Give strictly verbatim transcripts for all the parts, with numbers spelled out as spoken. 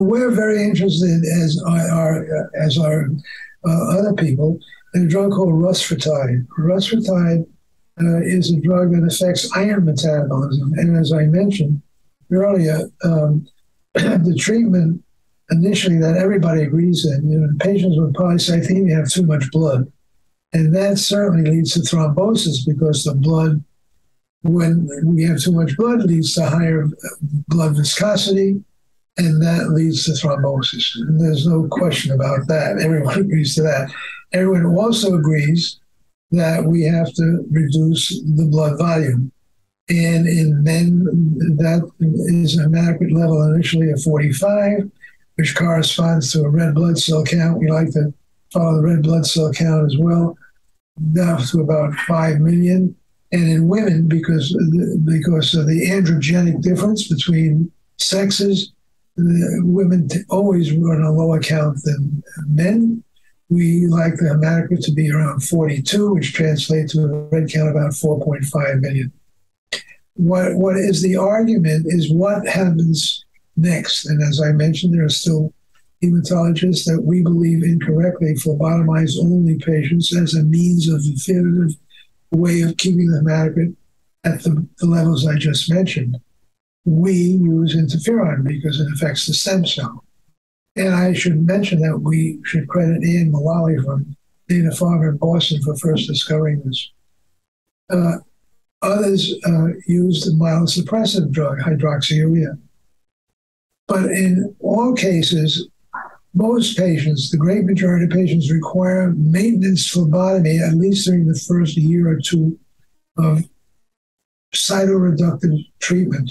We're very interested, as are as are uh, other people, in a drug called Rusfertide. Rusfertide uh, is a drug that affects iron metabolism, and as I mentioned earlier, um, the treatment initially that everybody agrees in, you know, patients with polycythemia have too much blood, and that certainly leads to thrombosis because the blood, when we have too much blood, leads to higher blood viscosity. And that leads to thrombosis. And there's no question about that. Everyone agrees to that. Everyone also agrees that we have to reduce the blood volume. And in men, that is a hematocrit level initially of forty-five, which corresponds to a red blood cell count. We like to follow the red blood cell count as well, down to about five million. And in women, because, because of the androgenic difference between sexes, the women always run a lower count than men. We like the hematocrit to be around forty-two, which translates to a red count about four point five million. What, what is the argument is what happens next. And as I mentioned, there are still hematologists that we believe incorrectly phlebotomize only patients as a means of definitive way of keeping the hematocrit at the, the levels I just mentioned. We use interferon because it affects the stem cell. And I should mention that we should credit Ann Mullally from Dana Farber in Boston for first discovering this. Uh, others uh, used the mild suppressive drug, hydroxyurea. But in all cases, most patients, the great majority of patients, require maintenance phlebotomy at least during the first year or two of cytoreductive treatment.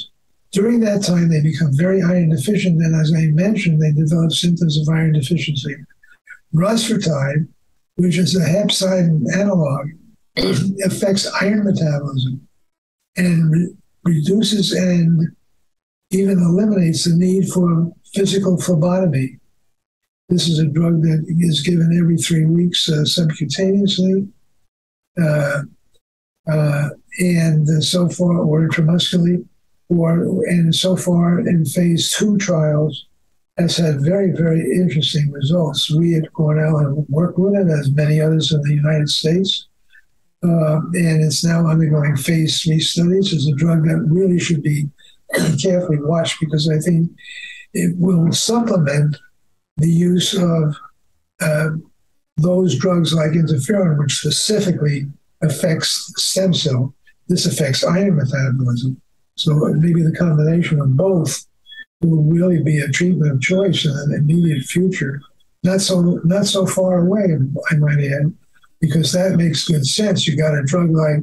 During that time, they become very iron deficient, and as I mentioned, they develop symptoms of iron deficiency. Rusfertide, which is a hepcidin analog, affects iron metabolism and re reduces and even eliminates the need for physical phlebotomy. This is a drug that is given every three weeks uh, subcutaneously uh, uh, and uh, so far, or intramuscularly. Or, and so far in phase two trials, has had very, very interesting results. We at Cornell have worked with it, as many others in the United States. Uh, and it's now undergoing phase three studies. It's a drug that really should be carefully watched because I think it will supplement the use of uh, those drugs like interferon, which specifically affects stem cell. This affects iron metabolism. So maybe the combination of both will really be a treatment of choice in an immediate future. Not so not so far away, I might add, because that makes good sense. You got a drug like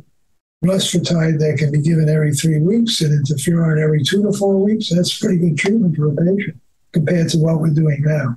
Rusfertide that can be given every three weeks and interferon every two to four weeks. That's pretty good treatment for a patient compared to what we're doing now.